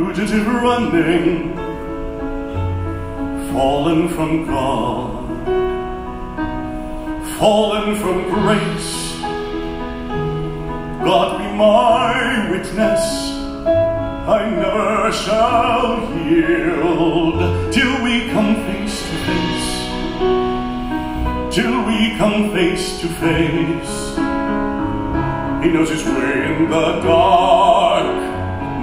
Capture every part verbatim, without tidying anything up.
fugitive running, fallen from God, fallen from grace. God be my witness, I never shall yield till we come face to face, till we come face to face. He knows his way in the dark,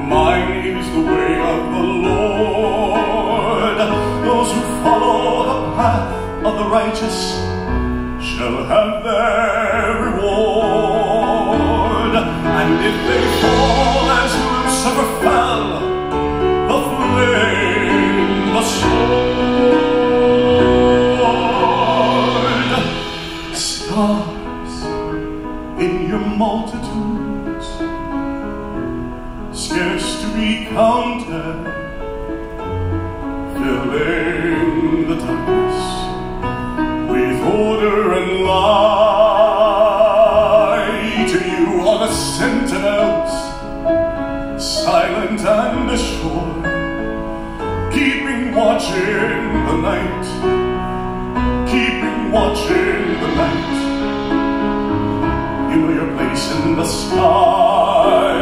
mine is the way of the Lord. Those who follow the path of the righteous shall have their reward. And if they fall as Lucifer fell, the flame, the sword. Stars in your multitudes, scarce to be counted, filling the darkness with order and light. You are the sentinels, silent and assured, keeping watch in the night, keeping watch in the night. You know your place in the sky,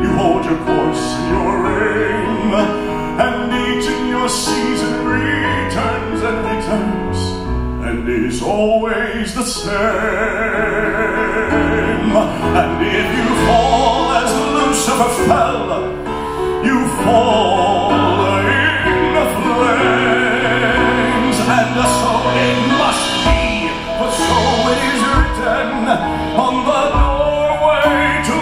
your course and your aim, and each in your season returns and returns, and is always the same. And if you fall as Lucifer fell, you fall in the flames, and so it must be, for so it is written on the doorway to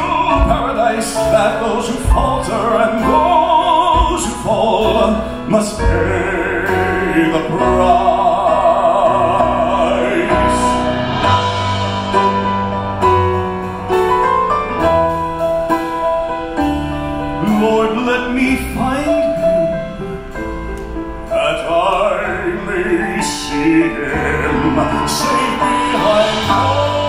paradise, that those who falter and those who fall must pay the price. Lord, let me find him, that I may see him, save me, I know.